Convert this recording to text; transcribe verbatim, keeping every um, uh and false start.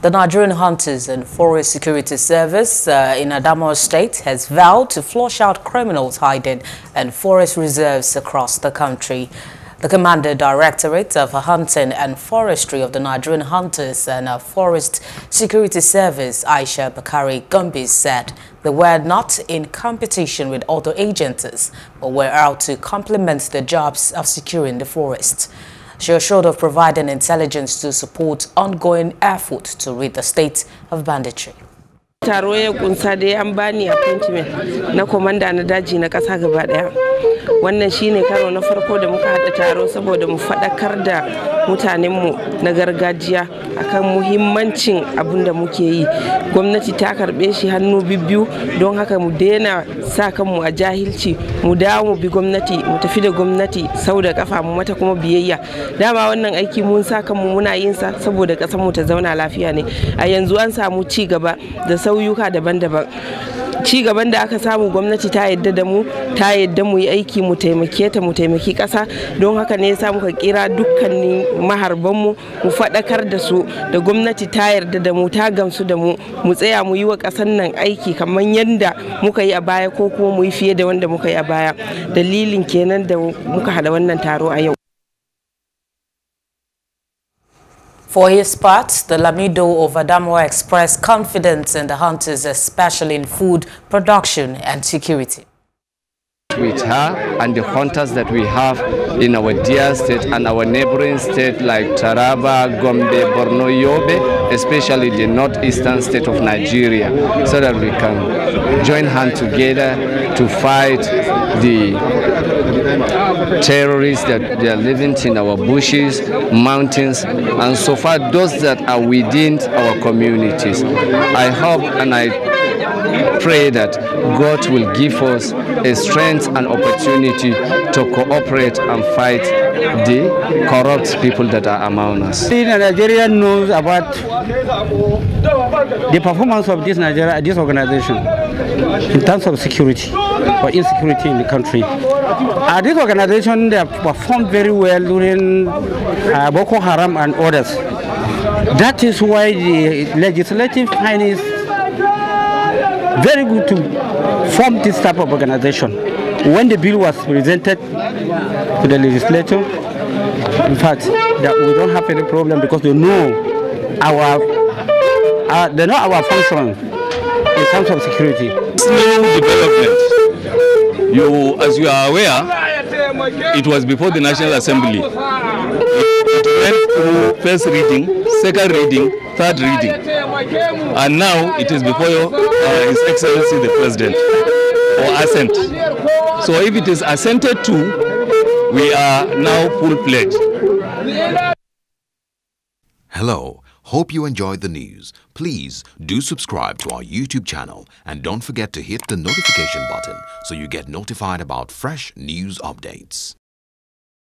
The Nigerian Hunters and Forest Security Service uh, in Adamawa State has vowed to flush out criminals hiding in forest reserves across the country. The Commander Directorate of Hunting and Forestry of the Nigerian Hunters and Forest Security Service, Aisha Bakari Gumbi, said they were not in competition with other agencies, but were out to complement the jobs of securing the forest. She assured of providing intelligence to support ongoing efforts to rid the state of banditry. Taro ya kunsa da an bani appointment na komanda na daji na kasa gaba daya. Wannan shine karo na farko da muka hada taro saboda mu fadakar da mutanen mu na gargajiya akan muhimmancin abin da muke yi. Gwamnati ta karbe shi hannu bibbiyu don haka mu daina sa kanmu a jahilci, mu dawo mu bi gwamnati, mu tafi da gwamnati sau da kafa mu mata kuma biyayya. Dama wannan aiki mun sa kanmu muna yin sa saboda kasar mu ta zauna lafiya ne. A yanzu an samu ci gaba da sauyuka daban-daban. Ci gaban da aka samu gwamnati ta yadda da mu, ta yadda mu yi aiki mu taimake ta, mu taimaki kasa, don haka ne yasa muka kira dukkanin maharban mu mu fadakar da su da gwamnati ta yarda da mu, ta gamsu da mu, mu tsaya mu yi wa kasan nan aiki kamar yanda muka yi a baya ko kuma mu yi fiye da wanda muka yi a baya. Dalilin kenan da muka hada wannan taro a yau. For his part, the Lamido of Adamawa expressed confidence in the hunters, especially in food production and security. With her and the hunters that we have in our dear state and our neighboring state like Taraba, Gombe, Borno, Yobe, especially the northeastern state of Nigeria, so that we can join hands together to fight the terrorists that they are living in our bushes, mountains, and so far those that are within our communities. I hope and I pray that God will give us a strength and opportunity to cooperate and fight the corrupt people that are among us. The Nigerian knows about the performance of this Nigeria, this organization in terms of security or insecurity in the country. Uh, this organization, they have performed very well during uh, Boko Haram and others. That is why the legislative finance is very good to form this type of organization. When the bill was presented to the legislature, in fact, that we don't have any problem because they know our, uh, they know our function in terms of security. Slow development. You, as you are aware, it was before the National Assembly. It went through first reading, second reading, third reading, and now it is before your, uh, His Excellency the President for assent. So if it is assented to, we are now full pledged. Hello. Hope you enjoyed the news. Please do subscribe to our YouTube channel and don't forget to hit the notification button so you get notified about fresh news updates.